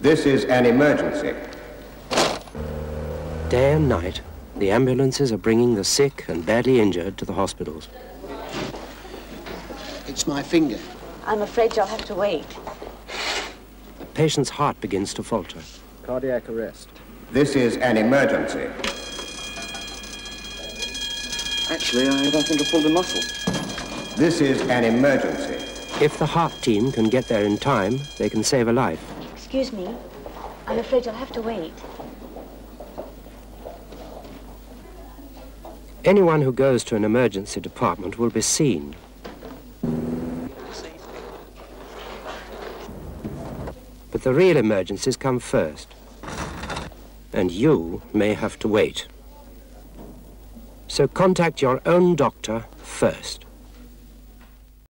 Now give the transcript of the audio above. This is an emergency. Day and night, the ambulances are bringing the sick and badly injured to the hospitals. It's my finger. I'm afraid you'll have to wait. The patient's heart begins to falter. Cardiac arrest. This is an emergency. Actually, I don't think I pulled a muscle. This is an emergency. If the heart team can get there in time, they can save a life. Excuse me. I'm afraid you'll have to wait. Anyone who goes to an emergency department will be seen. But the real emergencies come first. And you may have to wait. So contact your own doctor first.